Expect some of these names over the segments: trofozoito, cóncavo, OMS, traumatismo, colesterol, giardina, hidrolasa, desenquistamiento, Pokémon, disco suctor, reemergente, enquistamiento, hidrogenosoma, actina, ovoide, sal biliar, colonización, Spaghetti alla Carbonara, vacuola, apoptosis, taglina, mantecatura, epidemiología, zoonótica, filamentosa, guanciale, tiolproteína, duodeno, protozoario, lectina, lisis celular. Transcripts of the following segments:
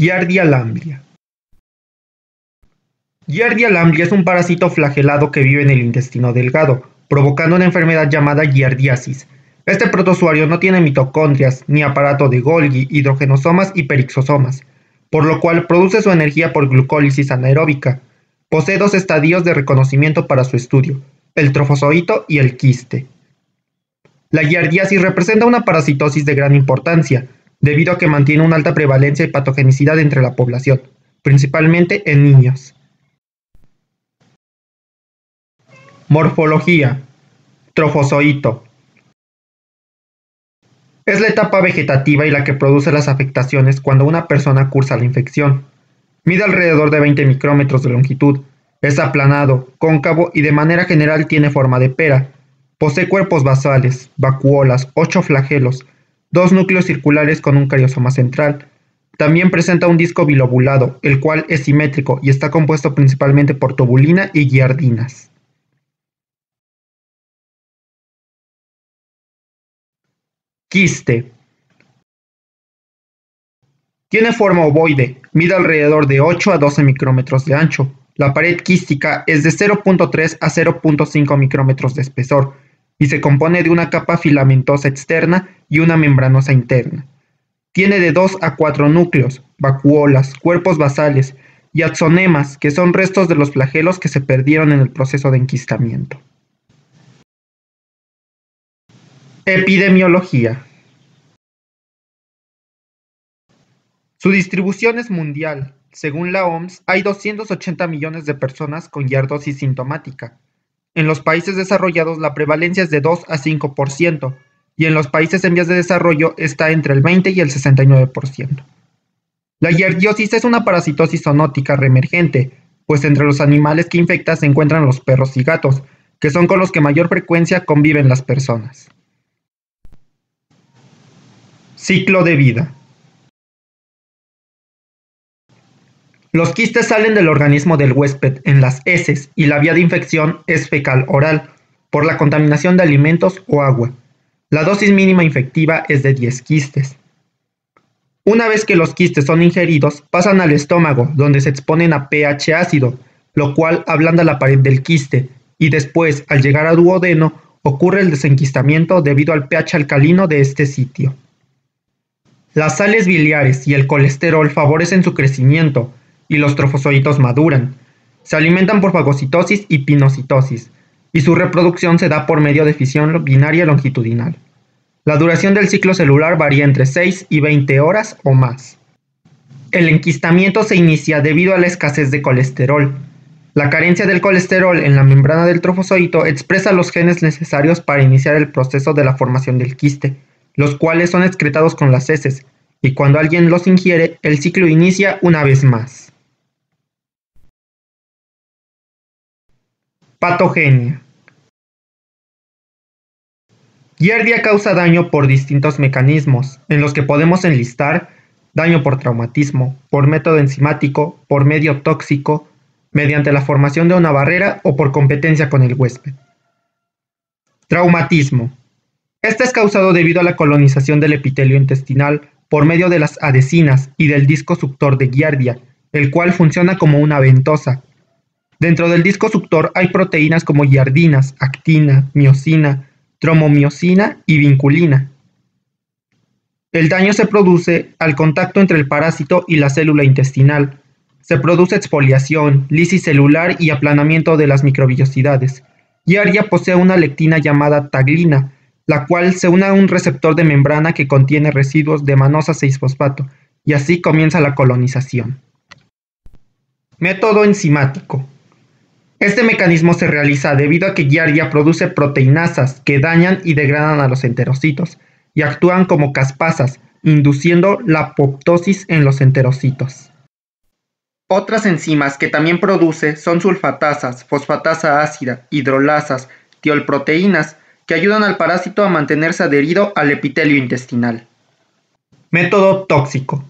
Giardia lamblia. Giardia lamblia es un parásito flagelado que vive en el intestino delgado, provocando una enfermedad llamada giardiasis. Este protozoario no tiene mitocondrias, ni aparato de Golgi, hidrogenosomas y peroxisomas, por lo cual produce su energía por glucólisis anaeróbica. Posee dos estadios de reconocimiento para su estudio, el trofozoito y el quiste. La giardiasis representa una parasitosis de gran importancia, debido a que mantiene una alta prevalencia y patogenicidad entre la población, principalmente en niños. Morfología. Trofozoito. Es la etapa vegetativa y la que produce las afectaciones cuando una persona cursa la infección. Mide alrededor de 20 micrómetros de longitud, es aplanado, cóncavo y de manera general tiene forma de pera. Posee cuerpos basales, vacuolas, 8 flagelos, 2 núcleos circulares con un cariosoma central. También presenta un disco bilobulado, el cual es simétrico y está compuesto principalmente por tubulina y giardinas. Quiste. Tiene forma ovoide, mide alrededor de 8 a 12 micrómetros de ancho. La pared quística es de 0.3 a 0.5 micrómetros de espesor y se compone de una capa filamentosa externa y una membranosa interna. Tiene de 2 a 4 núcleos, vacuolas, cuerpos basales y axonemas, que son restos de los flagelos que se perdieron en el proceso de enquistamiento. Epidemiología. Su distribución es mundial. Según la OMS, hay 280 millones de personas con giardiasis sintomática. En los países desarrollados la prevalencia es de 2 a 5% y en los países en vías de desarrollo está entre el 20 y el 69%. La giardiasis es una parasitosis zoonótica reemergente, pues entre los animales que infecta se encuentran los perros y gatos, que son con los que mayor frecuencia conviven las personas. Ciclo de vida. Los quistes salen del organismo del huésped en las heces y la vía de infección es fecal-oral, por la contaminación de alimentos o agua. La dosis mínima infectiva es de 10 quistes. Una vez que los quistes son ingeridos, pasan al estómago, donde se exponen a pH ácido, lo cual ablanda la pared del quiste, y después, al llegar a duodeno, ocurre el desenquistamiento debido al pH alcalino de este sitio. Las sales biliares y el colesterol favorecen su crecimiento, y los trofozoitos maduran. Se alimentan por fagocitosis y pinocitosis, y su reproducción se da por medio de fisión binaria longitudinal. La duración del ciclo celular varía entre 6 y 20 horas o más. El enquistamiento se inicia debido a la escasez de colesterol. La carencia del colesterol en la membrana del trofozoito expresa los genes necesarios para iniciar el proceso de la formación del quiste, los cuales son excretados con las heces, y cuando alguien los ingiere, el ciclo inicia una vez más. Patogenia. Giardia causa daño por distintos mecanismos, en los que podemos enlistar daño por traumatismo, por método enzimático, por medio tóxico, mediante la formación de una barrera o por competencia con el huésped. Traumatismo. Este es causado debido a la colonización del epitelio intestinal por medio de las adhesinas y del disco suctor de Giardia, el cual funciona como una ventosa. Dentro del disco suctor hay proteínas como giardinas, actina, miocina, tromomiocina y vinculina. El daño se produce al contacto entre el parásito y la célula intestinal. Se produce exfoliación, lisis celular y aplanamiento de las microvellosidades. Giardia posee una lectina llamada taglina, la cual se une a un receptor de membrana que contiene residuos de manosa 6-fosfato, y así comienza la colonización. Método enzimático. Este mecanismo se realiza debido a que Giardia produce proteinasas que dañan y degradan a los enterocitos y actúan como caspasas, induciendo la apoptosis en los enterocitos. Otras enzimas que también produce son sulfatasas, fosfatasa ácida, hidrolasas, tiolproteínas, que ayudan al parásito a mantenerse adherido al epitelio intestinal. Método tóxico.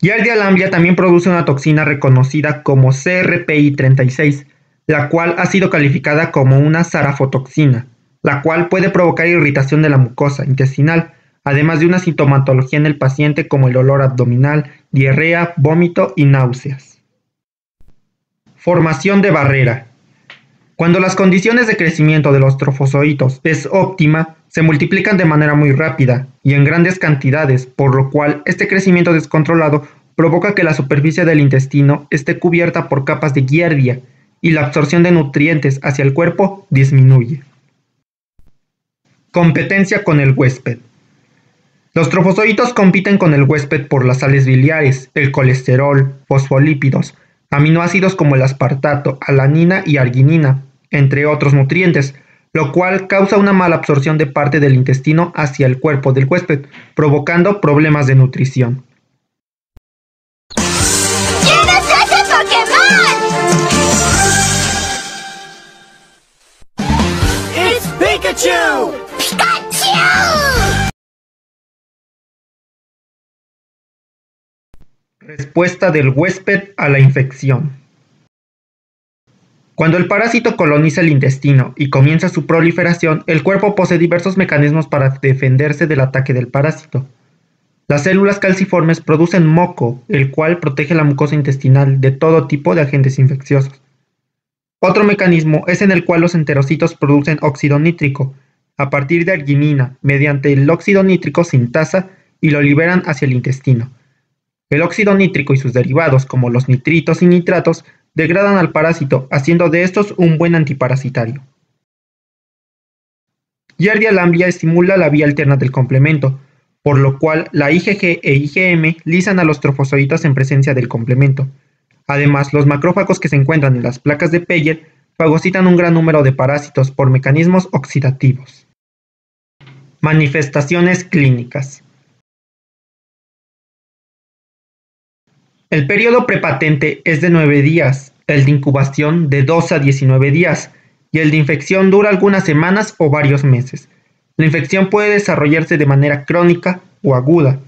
Giardia lamblia también produce una toxina reconocida como CRPI36, la cual ha sido calificada como una zarafotoxina, la cual puede provocar irritación de la mucosa intestinal, además de una sintomatología en el paciente como el dolor abdominal, diarrea, vómito y náuseas. Formación de barrera. Cuando las condiciones de crecimiento de los trofozoitos es óptima, se multiplican de manera muy rápida y en grandes cantidades, por lo cual este crecimiento descontrolado provoca que la superficie del intestino esté cubierta por capas de giardia y la absorción de nutrientes hacia el cuerpo disminuye. Competencia con el huésped. Los trofozoitos compiten con el huésped por las sales biliares, el colesterol, fosfolípidos, aminoácidos como el aspartato, alanina y arginina, entre otros nutrientes, lo cual causa una mala absorción de parte del intestino hacia el cuerpo del huésped, provocando problemas de nutrición. ¿Quién es ese Pokémon? ¡Es Pikachu! ¡Pikachu! Respuesta del huésped a la infección. Cuando el parásito coloniza el intestino y comienza su proliferación, el cuerpo posee diversos mecanismos para defenderse del ataque del parásito. Las células calciformes producen moco, el cual protege la mucosa intestinal de todo tipo de agentes infecciosos. Otro mecanismo es en el cual los enterocitos producen óxido nítrico, a partir de arginina, mediante el óxido nítrico sintasa y lo liberan hacia el intestino. El óxido nítrico y sus derivados, como los nitritos y nitratos, degradan al parásito, haciendo de estos un buen antiparasitario. Giardia lamblia estimula la vía alterna del complemento, por lo cual la IgG e IgM lisan a los trofozoitos en presencia del complemento. Además, los macrófagos que se encuentran en las placas de Peyer fagocitan un gran número de parásitos por mecanismos oxidativos. Manifestaciones clínicas. El periodo prepatente es de 9 días, el de incubación de 2 a 19 días y el de infección dura algunas semanas o varios meses. La infección puede desarrollarse de manera crónica o aguda.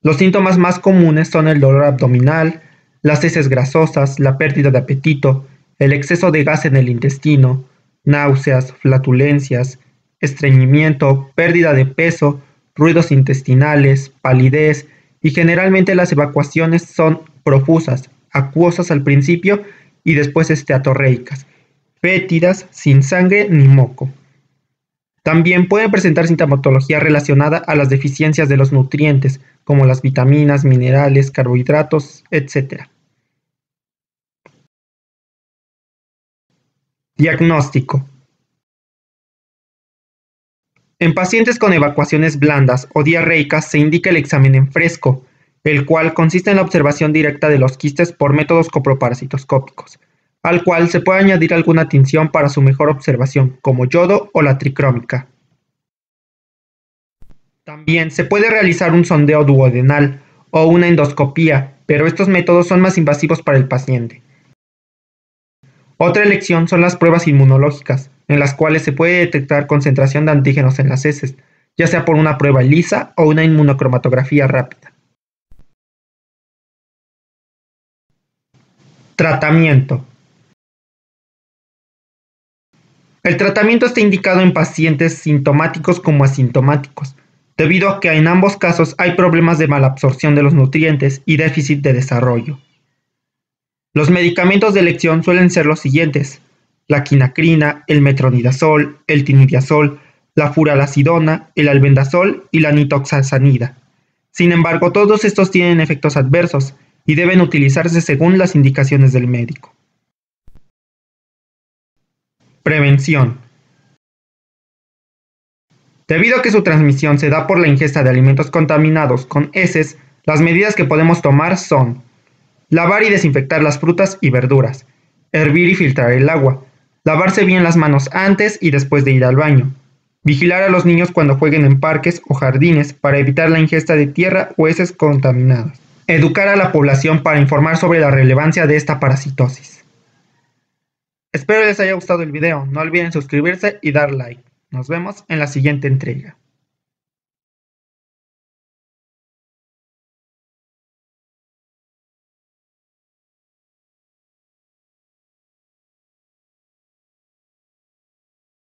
Los síntomas más comunes son el dolor abdominal, las heces grasosas, la pérdida de apetito, el exceso de gas en el intestino, náuseas, flatulencias, estreñimiento, pérdida de peso, ruidos intestinales, palidez y generalmente las evacuaciones son profusas, acuosas al principio y después esteatorreicas, fétidas, sin sangre ni moco. También pueden presentar sintomatología relacionada a las deficiencias de los nutrientes, como las vitaminas, minerales, carbohidratos, etc. Diagnóstico. En pacientes con evacuaciones blandas o diarreicas se indica el examen en fresco, el cual consiste en la observación directa de los quistes por métodos coproparasitoscópicos, al cual se puede añadir alguna tinción para su mejor observación, como yodo o la tricrómica. También se puede realizar un sondeo duodenal o una endoscopía, pero estos métodos son más invasivos para el paciente. Otra elección son las pruebas inmunológicas, en las cuales se puede detectar concentración de antígenos en las heces, ya sea por una prueba lisa o una inmunocromatografía rápida. Tratamiento. El tratamiento está indicado en pacientes sintomáticos como asintomáticos, debido a que en ambos casos hay problemas de malabsorción de los nutrientes y déficit de desarrollo. Los medicamentos de elección suelen ser los siguientes: la quinacrina, el metronidazol, el tinidazol, la furalacidona, el albendazol y la nitoxazanida. Sin embargo, todos estos tienen efectos adversos y deben utilizarse según las indicaciones del médico. Prevención. Debido a que su transmisión se da por la ingesta de alimentos contaminados con heces, las medidas que podemos tomar son: lavar y desinfectar las frutas y verduras, hervir y filtrar el agua, lavarse bien las manos antes y después de ir al baño, vigilar a los niños cuando jueguen en parques o jardines para evitar la ingesta de tierra o heces contaminadas, educar a la población para informar sobre la relevancia de esta parasitosis. Espero les haya gustado el video, no olviden suscribirse y dar like. Nos vemos en la siguiente entrega.